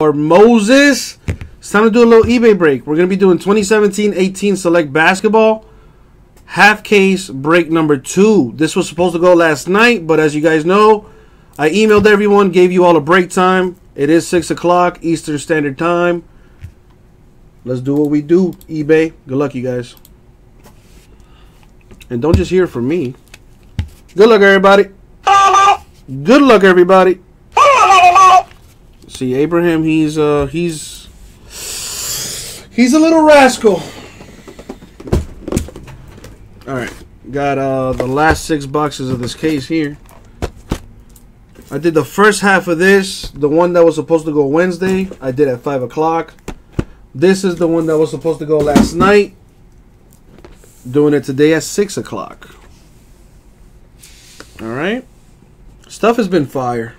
Or Moses. It's time to do a little eBay break. We're going to be doing 2017-18 Select Basketball. Half case break number 2. This was supposed to go last night, but as you guys know, I emailed everyone, gave you all a break time. It is 6 o'clock Eastern Standard Time. Let's do what we do, eBay. Good luck, you guys. And don't just hear from me. Good luck, everybody. Good luck, everybody. See, Abraham, he's a little rascal. All right, got the last 6 boxes of this case here. I did the first half of this, the one that was supposed to go Wednesday. I did at 5 o'clock. This is the one that was supposed to go last night. Doing it today at 6 o'clock. All right. Stuff has been fire.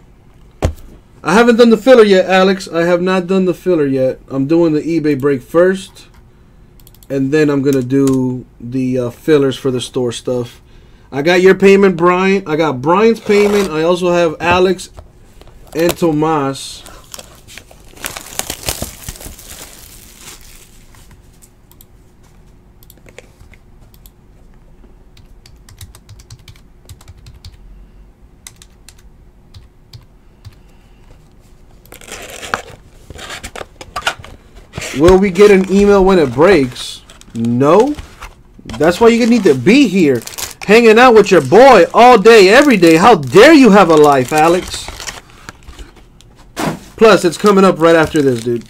I haven't done the filler yet, Alex. I have not done the filler yet. I'm doing the eBay break first, and then I'm going to do the fillers for the store stuff. I got your payment, Brian. I got Brian's payment. I also have Alex and Tomas. Will we get an email when it breaks? No. That's why you need to be here, hanging out with your boy all day, every day. How dare you have a life, Alex? Plus, it's coming up right after this, dude.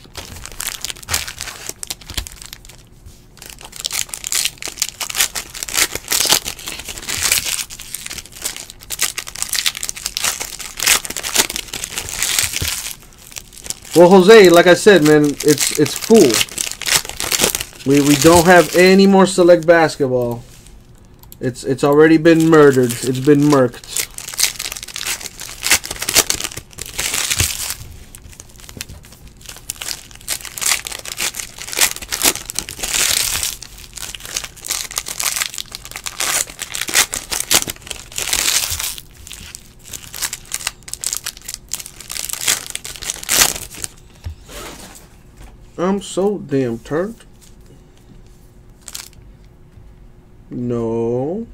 Well, Jose, like I said, man, it's full. We don't have any more Select Basketball. It's already been murdered. It's been murked. I'm so damn turned. No.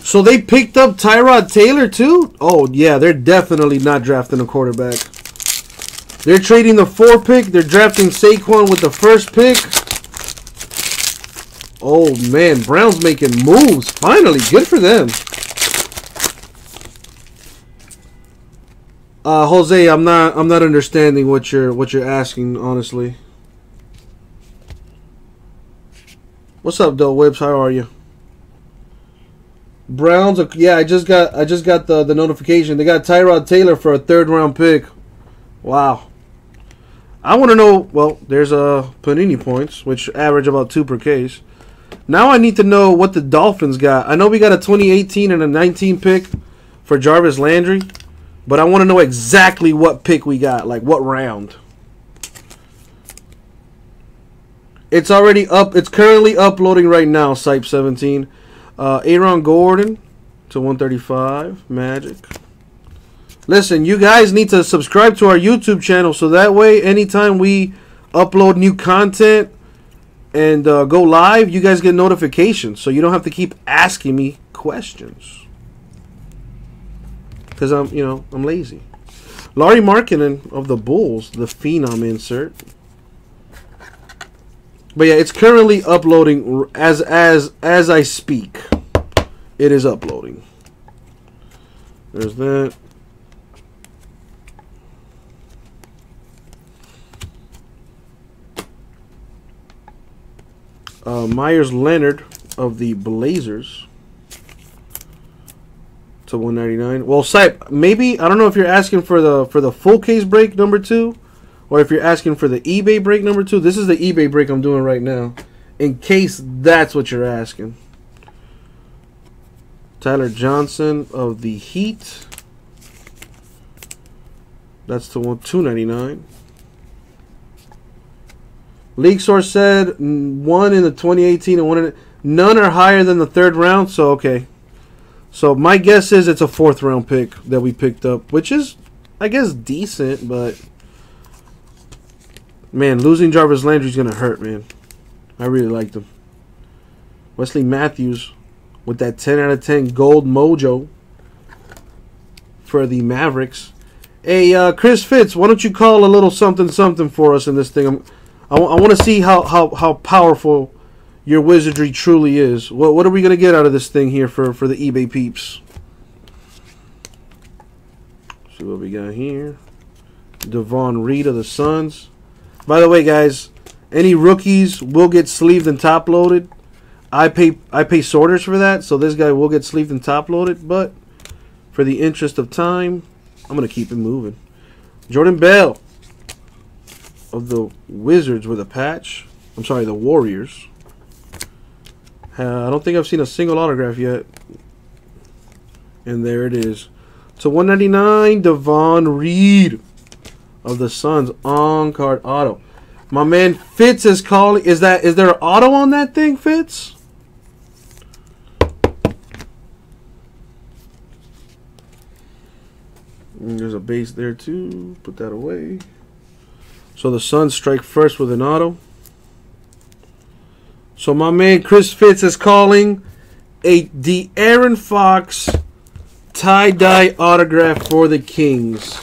So they picked up Tyrod Taylor too? Oh yeah, they're definitely not drafting a quarterback. They're trading the 4th pick. They're drafting Saquon with the 1st pick. Oh, man. Brown's making moves. Finally. Good for them. Jose, I'm not understanding what you're asking, honestly. What's up, Doe Whips? How are you? Browns, yeah, I just got the notification. They got Tyrod Taylor for a 3rd-round pick. Wow. I want to know, well, there's Panini points, which average about 2 per case. Now I need to know what the Dolphins got. I know we got a 2018 and a 19 pick for Jarvis Landry, but I want to know exactly what pick we got, like what round. It's already up. It's currently uploading right now, Sype 17. Aaron Gordon to 135, Magic. Listen, you guys need to subscribe to our YouTube channel so that way anytime we upload new content and go live, you guys get notifications so you don't have to keep asking me questions. Because I'm lazy. Lauri Markkanen of the Bulls, the Phenom insert. But yeah, it's currently uploading as I speak. It is uploading. There's that. Meyers Leonard of the Blazers to 199. Well, Sype, maybe I don't know if you're asking for the full case break number 2, or if you're asking for the eBay break number 2. This is the eBay break I'm doing right now, in case that's what you're asking. Tyler Johnson of the Heat. That's the one, $2.99. League source said one in the 2018 and one in the, none are higher than the third round, so okay. So my guess is it's a fourth round pick that we picked up, which is, I guess, decent, but man, losing Jarvis Landry is going to hurt, man. I really liked him. Wesley Matthews with that 10 out of 10 gold mojo for the Mavericks. Hey, Chris Fitz, why don't you call a little something-something for us in this thing? I want to see how powerful your wizardry truly is. What are we going to get out of this thing here for the eBay peeps? Let's see what we got here. Devin Reed of the Suns. By the way, guys, any rookies will get sleeved and top-loaded. I pay sorters for that, so this guy will get sleeved and top-loaded. But for the interest of time, I'm going to keep it moving. Jordan Bell of the Wizards with a patch. I'm sorry, the Warriors. I don't think I've seen a single autograph yet. And there it is. So $1.99, Devin Reed of the Suns on card auto. My man Fitz is calling. Is there an auto on that thing, Fitz? And there's a base there too. Put that away. So the Suns strike first with an auto. So my man Chris Fitz is calling a De'Aaron Fox tie-dye autograph for the Kings.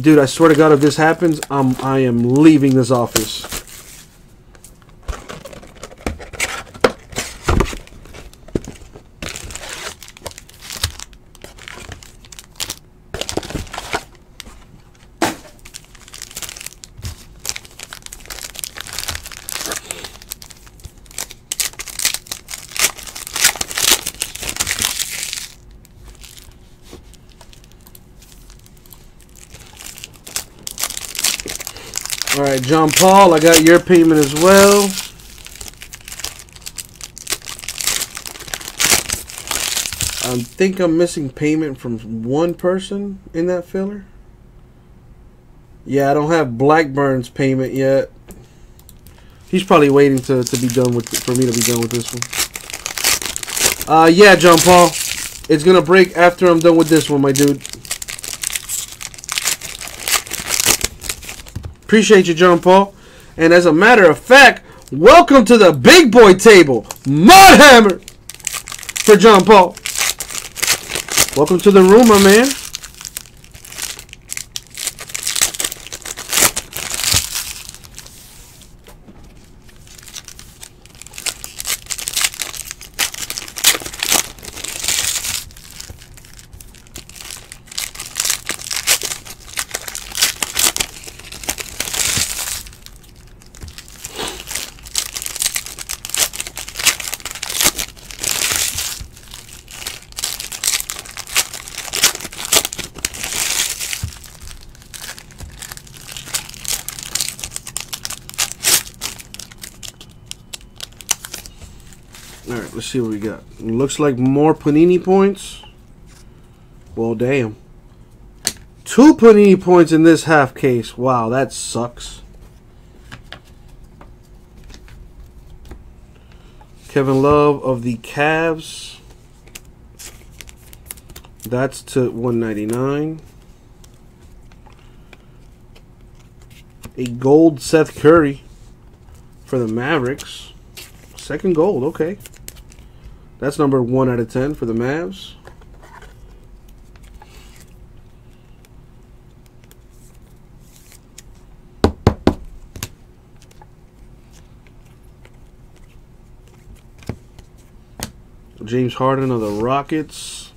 Dude, I swear to God, if this happens, I am leaving this office. All right, John Paul, I got your payment as well. I think I'm missing payment from one person in that filler. Yeah, I don't have Blackburn's payment yet. He's probably waiting to be done with for me to be done with this one. Yeah, John Paul, it's gonna break after I'm done with this one, my dude. Appreciate you, John Paul. And as a matter of fact, welcome to the big boy table. Mud Hammer for John Paul. Welcome to the room, my man. Alright, let's see what we got. It looks like more Panini points. Well, damn. 2 Panini points in this half case. Wow, that sucks. Kevin Love of the Cavs. That's to $1.99. A gold Seth Curry for the Mavericks. Second gold, okay. That's number 1 out of 10 for the Mavs. James Harden of the Rockets.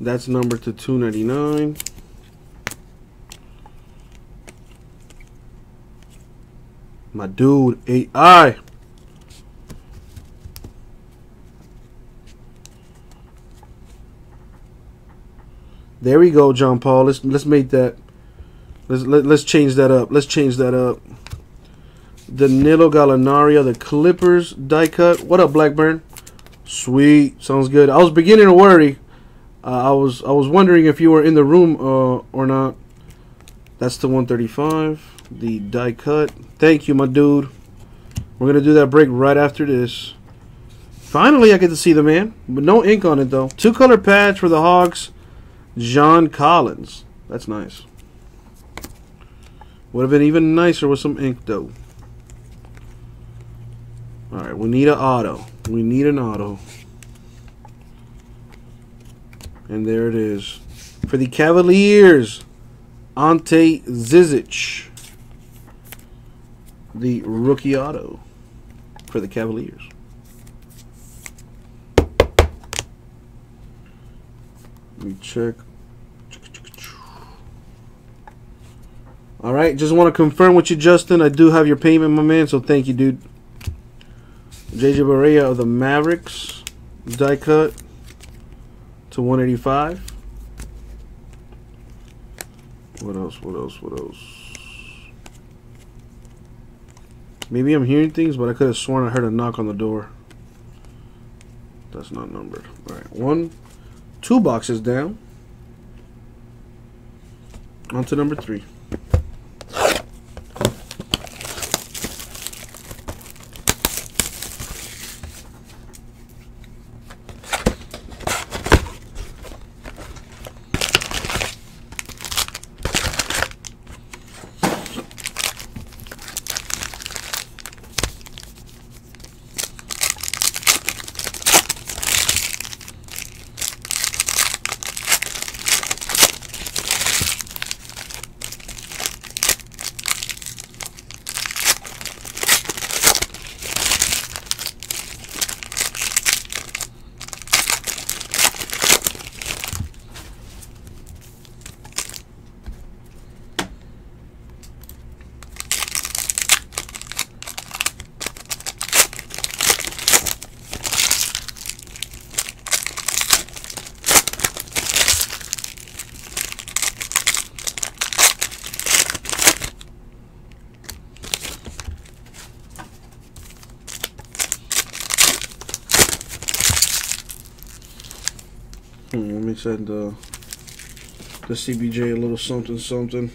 That's numbered to $2.99. My dude, AI. There we go, John Paul. Let's make that. Let's change that up. Let's change that up. Danilo Gallinari of the Clippers die cut. What up, Blackburn? Sweet, sounds good. I was beginning to worry. I was wondering if you were in the room or not. That's the 135, the die cut. Thank you, my dude. We're going to do that break right after this. Finally, I get to see the man, but no ink on it, though. Two-color patch for the Hawks, John Collins. That's nice. Would have been even nicer with some ink, though. All right, we need an auto. We need an auto. And there it is. For the Cavaliers, Ante Zizic. The rookie auto for the Cavaliers. Let me check. All right, just want to confirm with you, Justin. I do have your payment, my man, so thank you, dude. JJ Barea of the Mavericks. Die cut to 185. What else? What else? What else? Maybe I'm hearing things, but I could have sworn I heard a knock on the door. That's not numbered. All right, two boxes down. On to number 3. Let me send the CBJ a little something, something.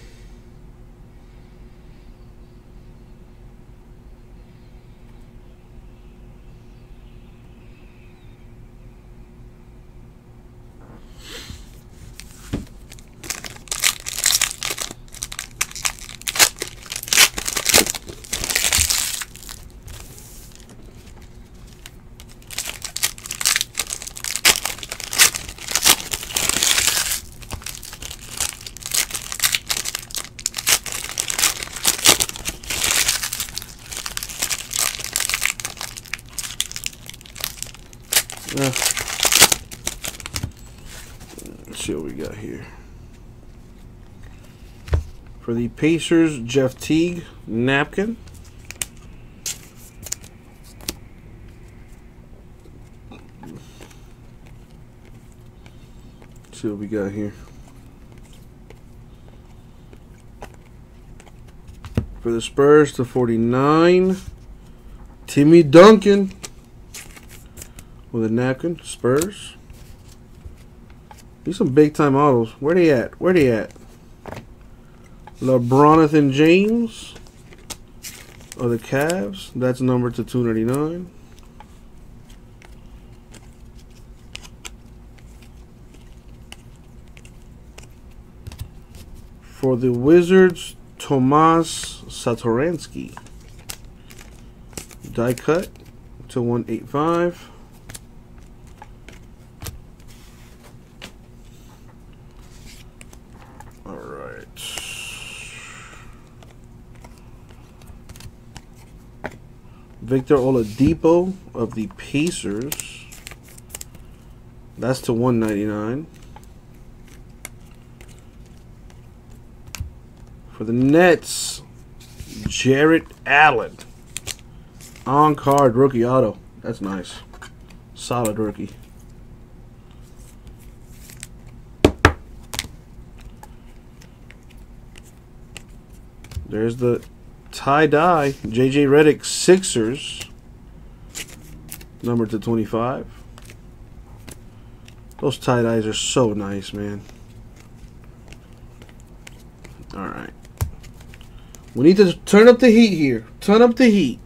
Let's see what we got here. For the Pacers, Jeff Teague, napkin. Let's see what we got here. For the Spurs, the 49, Timmy Duncan. With a napkin, Spurs. These some big time autos. Where they at? Where they at? LeBronathan James of the Cavs. That's numbered to 299. For the Wizards, Tomasz Satoranski. Die cut to 185. Victor Oladipo of the Pacers. That's to 199. For the Nets, Jarrett Allen. On card rookie auto. That's nice. Solid rookie. There's the tie-dye, JJ Reddick, Sixers, number to 25. Those tie-dyes are so nice, man. All right. We need to turn up the heat here. Turn up the heat.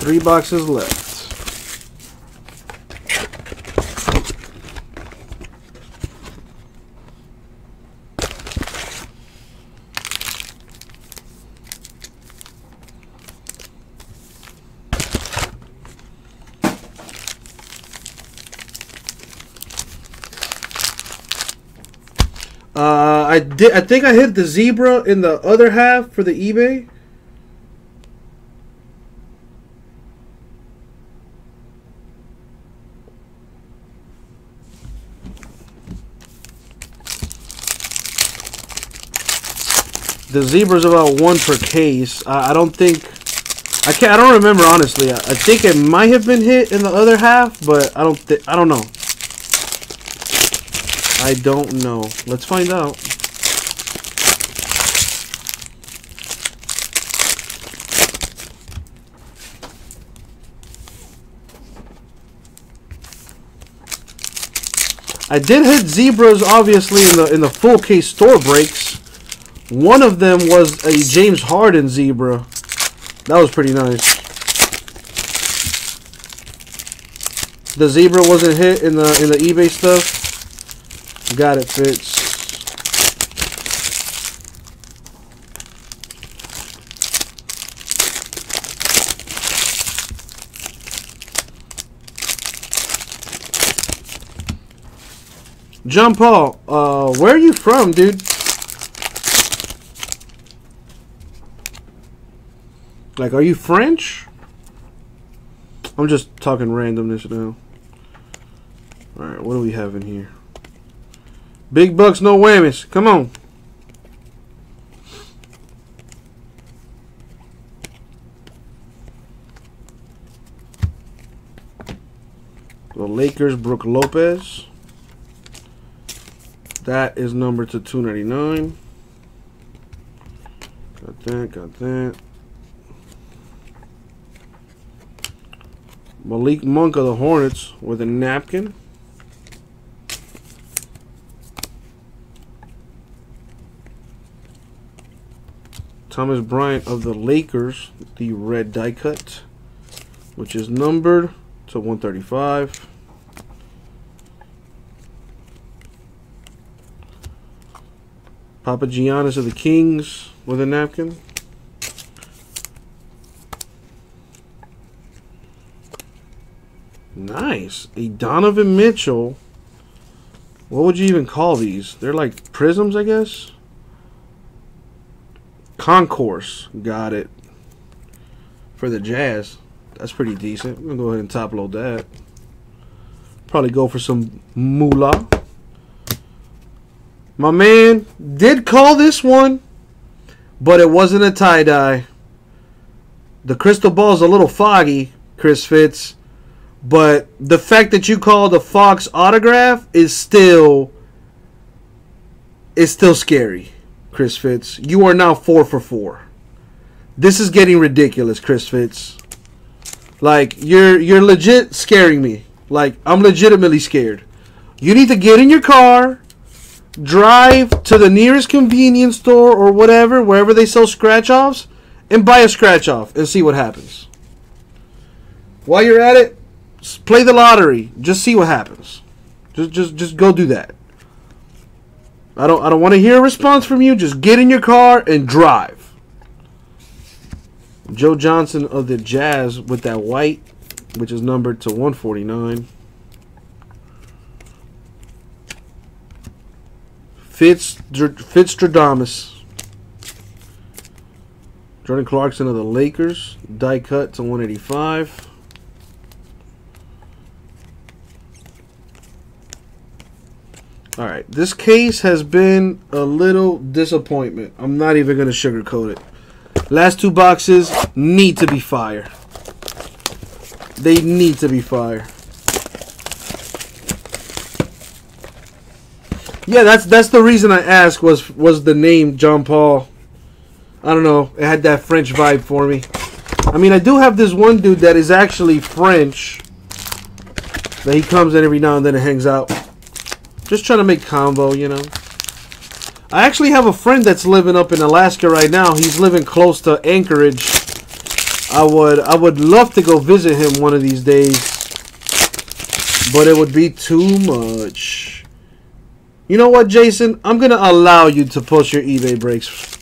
3 boxes left. I think I hit the zebra in the other half for the eBay. The zebra's about 1 per case. I don't think I don't remember honestly. I think it might have been hit in the other half, but I don't know. Let's find out. I did hit zebras, obviously, in the full case store breaks. One of them was a James Harden zebra. That was pretty nice. The zebra wasn't hit in the eBay stuff. Got it, Fitz. John Paul, where are you from, dude? Like, are you French? I'm just talking randomness now. Alright, what do we have in here? Big bucks, no whammies. Come on. The Lakers, Brook Lopez. That is numbered to 299. Got that, got that. Malik Monk of the Hornets with a napkin. Thomas Bryant of the Lakers, the red die cut, which is numbered to 135. Papa Giannis of the Kings with a napkin. Nice. A Donovan Mitchell. What would you even call these? They're like prisms, I guess. Concourse. Got it. For the Jazz. That's pretty decent. I'm going to go ahead and top load that. Probably go for some moolah. My man did call this one, but it wasn't a tie-dye. The crystal ball's a little foggy, Chris Fitz, but the fact that you called a Fox autograph is still scary, Chris Fitz. You are now 4 for 4. This is getting ridiculous, Chris Fitz. Like, you're legit scaring me. Like, I'm legitimately scared. You need to get in your car, drive to the nearest convenience store or whatever, wherever they sell scratch-offs, and buy a scratch-off and see what happens. While you're at it, play the lottery. Just see what happens. Just go do that. I don't want to hear a response from you. Just get in your car and drive. Joe Johnson of the Jazz with that white, which is numbered to 149. Fitzstradamus. Jordan Clarkson of the Lakers. Die cut to 185. Alright, this case has been a little disappointment. I'm not even going to sugarcoat it. Last 2 boxes need to be fire. They need to be fire. Yeah, that's the reason I asked was the name John Paul. I don't know. It had that French vibe for me. I mean, I do have this one dude that is actually French. That he comes in every now and then and hangs out. Just trying to make combo, you know. I actually have a friend that's living up in Alaska right now. He's living close to Anchorage. I would love to go visit him one of these days, but it would be too much. You know what, Jason? I'm going to allow you to post your eBay breaks.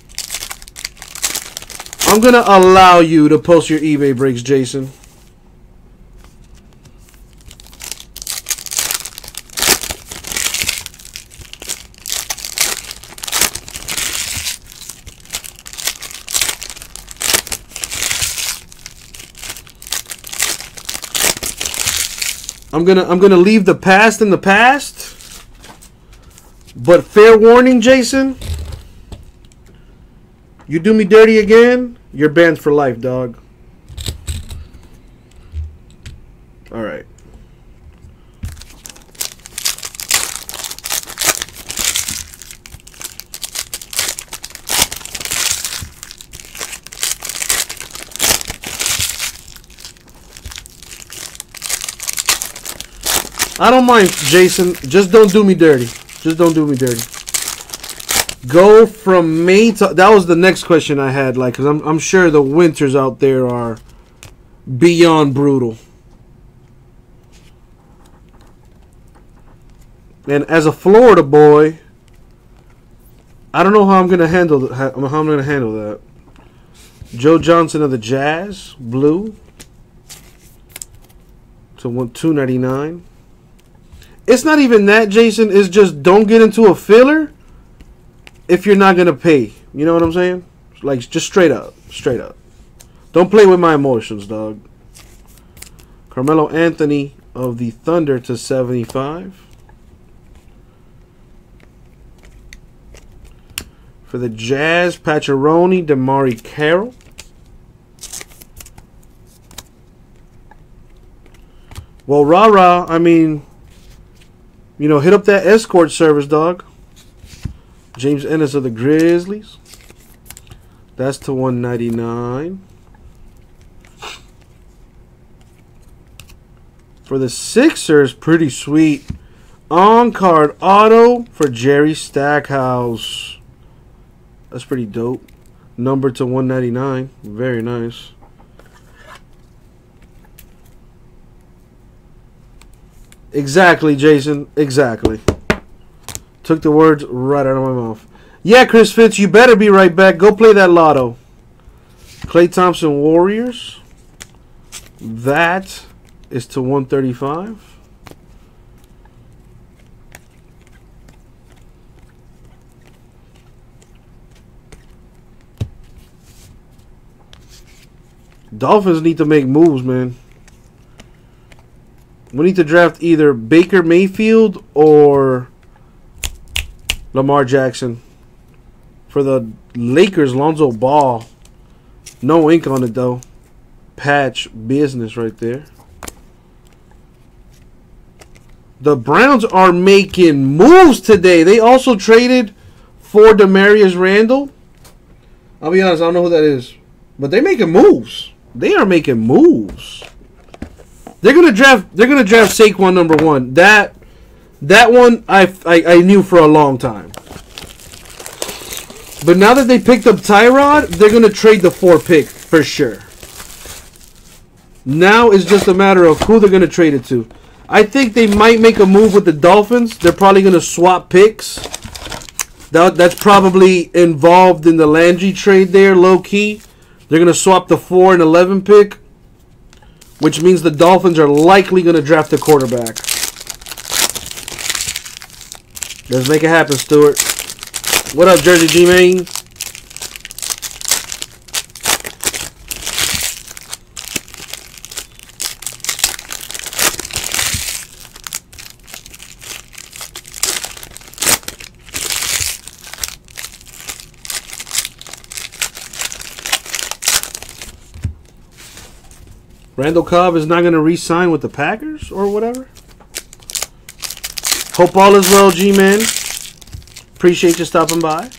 I'm going to allow you to post your eBay breaks, Jason. I'm gonna leave the past in the past. But fair warning, Jason. You do me dirty again, you're banned for life, dog. All right. I don't mind, Jason. Just don't do me dirty. Just don't do me dirty. Go from May to... That was the next question I had, like, because I'm sure the winters out there are beyond brutal. And as a Florida boy, I don't know how I'm gonna handle that. Joe Johnson of the Jazz, blue to 299. It's not even that, Jason. It's just don't get into a filler if you're not going to pay. You know what I'm saying? Like, just straight up. Straight up. Don't play with my emotions, dog. Carmelo Anthony of the Thunder to 75. For the Jazz, Pacioretty, Damari Carroll. Well, rah-rah, I mean... You know, hit up that escort service, dog. James Ennis of the Grizzlies. That's to 199. For the Sixers, pretty sweet. On-card auto for Jerry Stackhouse. That's pretty dope. Number to 199. Very nice. Exactly, Jason. Exactly. Took the words right out of my mouth. Yeah, Chris Fitz, you better be right back. Go play that lotto. Klay Thompson, Warriors. That is to 135. Dolphins need to make moves, man. We need to draft either Baker Mayfield or Lamar Jackson. For the Lakers, Lonzo Ball. No ink on it, though. Patch business right there. The Browns are making moves today. They also traded for Demarius Randall. I'll be honest, I don't know who that is. But they're making moves. They are making moves. They're gonna draft Saquon number one. That one I knew for a long time. But now that they picked up Tyrod, they're gonna trade the 4th pick for sure. Now it's just a matter of who they're gonna trade it to. I think they might make a move with the Dolphins. They're probably gonna swap picks. That's probably involved in the Landry trade there, low key. They're gonna swap the 4 and 11 pick. Which means the Dolphins are likely going to draft a quarterback. Let's make it happen, Stuart. What up, Jersey G-Main? Randall Cobb is not going to re-sign with the Packers or whatever. Hope all is well, G-Man. Appreciate you stopping by.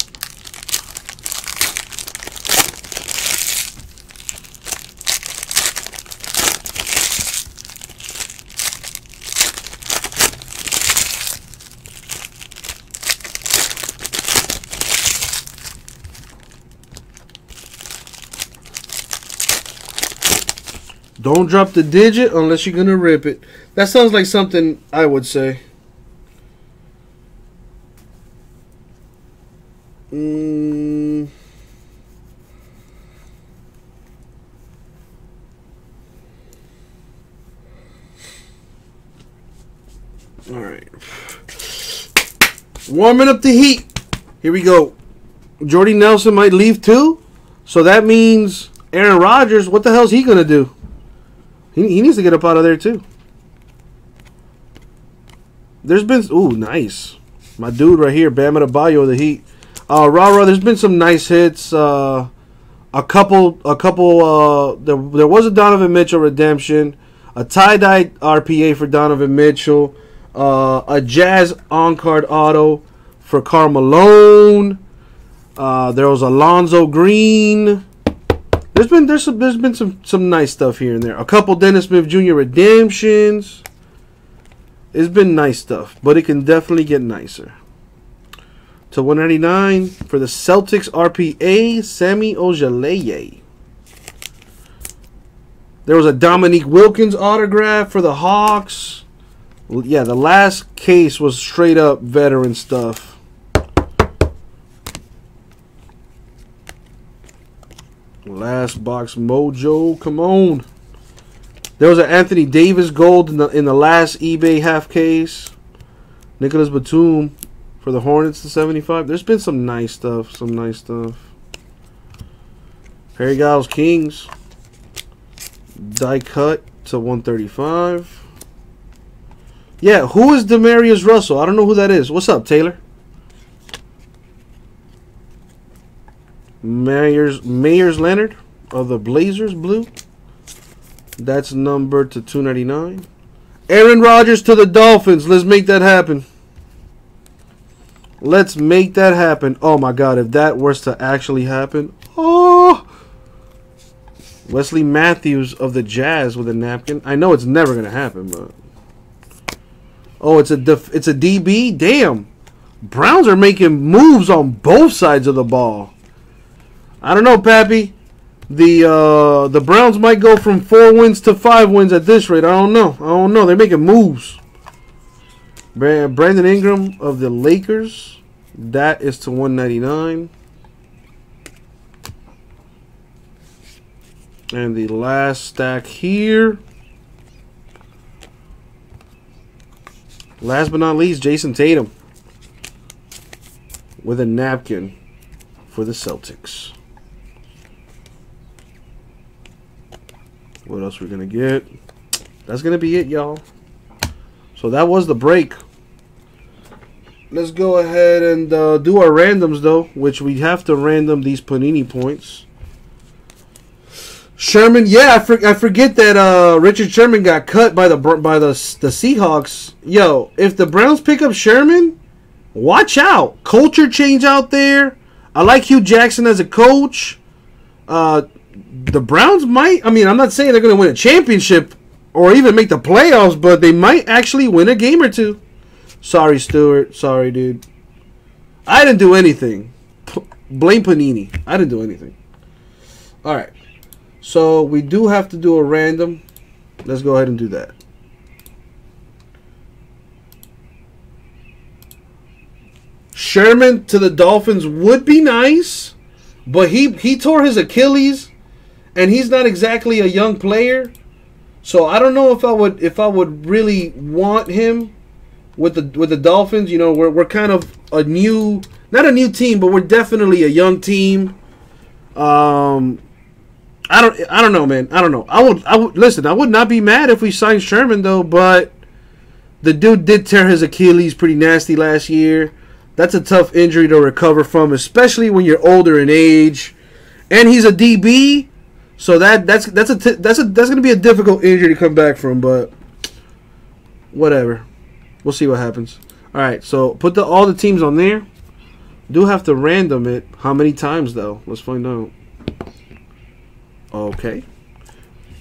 Don't drop the digit unless you're going to rip it. That sounds like something I would say. All right. Warming up the heat. Here we go. Jordy Nelson might leave too. So that means Aaron Rodgers, what the hell is he going to do? He needs to get up out of there too. There's been... Ooh, nice. My dude right here, Bam Adebayo of the Heat. Rara, there's been some nice hits. There was a Donovan Mitchell redemption. A tie-dye RPA for Donovan Mitchell. A Jazz on-card auto for Karl Malone. There was Alonzo Green. There's been some nice stuff here and there. A couple Dennis Smith Jr. redemptions. It's been nice stuff, but it can definitely get nicer. To 199 for the Celtics RPA, Sami Ojeleye. There was a Dominique Wilkins autograph for the Hawks. Well, yeah, the last case was straight up veteran stuff. Last box, Mojo. Come on. There was an Anthony Davis gold in the last eBay half case. Nicholas Batum for the Hornets to 75. There's been some nice stuff. Some nice stuff. Harry Giles Kings. Die cut to 135. Yeah, who is Demaryius Russell? I don't know who that is. What's up, Taylor? Meyers Leonard of the Blazers blue. That's numbered to 299. Aaron Rodgers to the Dolphins. Let's make that happen. Let's make that happen. Oh my God, if that was to actually happen. Oh! Wesley Matthews of the Jazz with a napkin. I know it's never going to happen, but oh, it's a DB. Damn. Browns are making moves on both sides of the ball. I don't know, Pappy. The Browns might go from 4 wins to 5 wins at this rate. I don't know. I don't know. They're making moves. Brandon Ingram of the Lakers. That is to 199. And the last stack here. Last but not least, Jason Tatum with a napkin for the Celtics. What else we're going to get? That's going to be it, y'all. So that was the break. Let's go ahead and do our randoms, though, which we have to random these Panini points. Sherman, yeah, I forget that Richard Sherman got cut by the Seahawks. Yo, if the Browns pick up Sherman, watch out. Culture change out there. I like Hugh Jackson as a coach. The Browns might, I mean, I'm not saying they're going to win a championship or even make the playoffs, but they might actually win a game or two. Sorry, Stuart. Sorry, dude. I didn't do anything. Blame Panini. I didn't do anything. All right. So we do have to do a random. Let's go ahead and do that. Sherman to the Dolphins would be nice, but he tore his Achilles. And he's not exactly a young player, so I don't know if I would really want him with the Dolphins. You know, we're kind of not a new team, but we're definitely a young team. I don't know, man. I don't know. I would listen. I would not be mad if we signed Sherman though, but the dude did tear his Achilles pretty nasty last year. That's a tough injury to recover from, especially when you're older in age, and he's a DB. So that's going to be a difficult injury to come back from, but whatever. We'll see what happens. All right, so put all the teams on there. Do have to random it. How many times, though? Let's find out. Okay.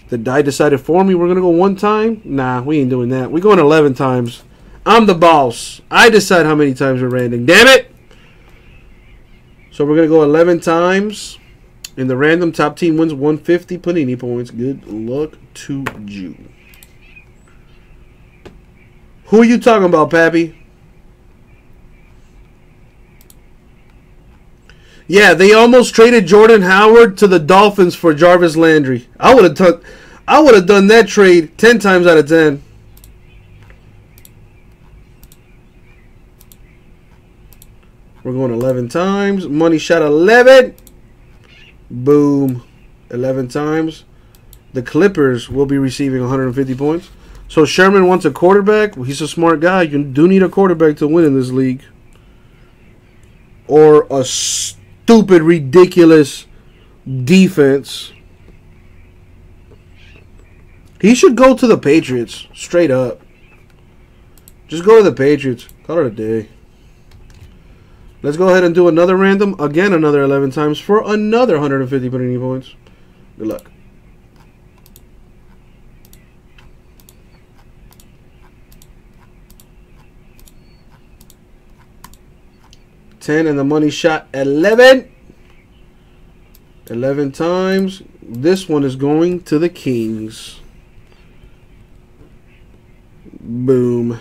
The die decided for me we're going to go 1 time. Nah, we ain't doing that. We're going 11 times. I'm the boss. I decide how many times we're random. Damn it! So we're going to go 11 times. And the random top team wins 150 Panini points. Good luck to you. Who are you talking about, Pappy? Yeah, they almost traded Jordan Howard to the Dolphins for Jarvis Landry. I would have done that trade 10 times out of 10. We're going 11 times. Money shot 11. Boom. 11 times. The Clippers will be receiving 150 points. So Sherman wants a quarterback. Well, he's a smart guy. You do need a quarterback to win in this league. Or a stupid, ridiculous defense. He should go to the Patriots. Straight up. Just go to the Patriots. Call it a day. Let's go ahead and do another random. Again, another 11 times for another 150 Panini points. Good luck. $10 and the money shot 11. 11 times. This one is going to the Kings. Boom.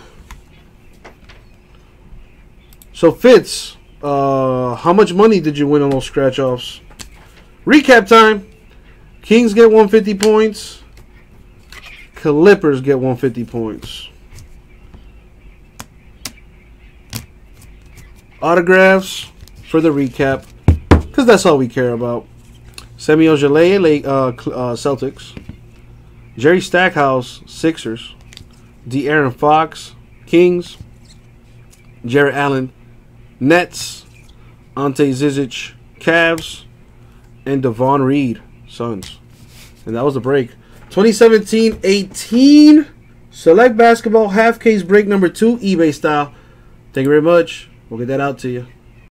So Fitz, how much money did you win on those scratch-offs? Recap time. Kings get 150 points. Clippers get 150 points. Autographs for the recap, because that's all we care about. Semi Ojeleye, Celtics. Jerry Stackhouse, Sixers. De'Aaron Fox, Kings. Jarrett Allen, Nets. Ante Zizic, Cavs. And Devin Reed, Suns. And that was the break. 2017-18 Select Basketball Half Case Break number 2, eBay style. Thank you very much. We'll get that out to you.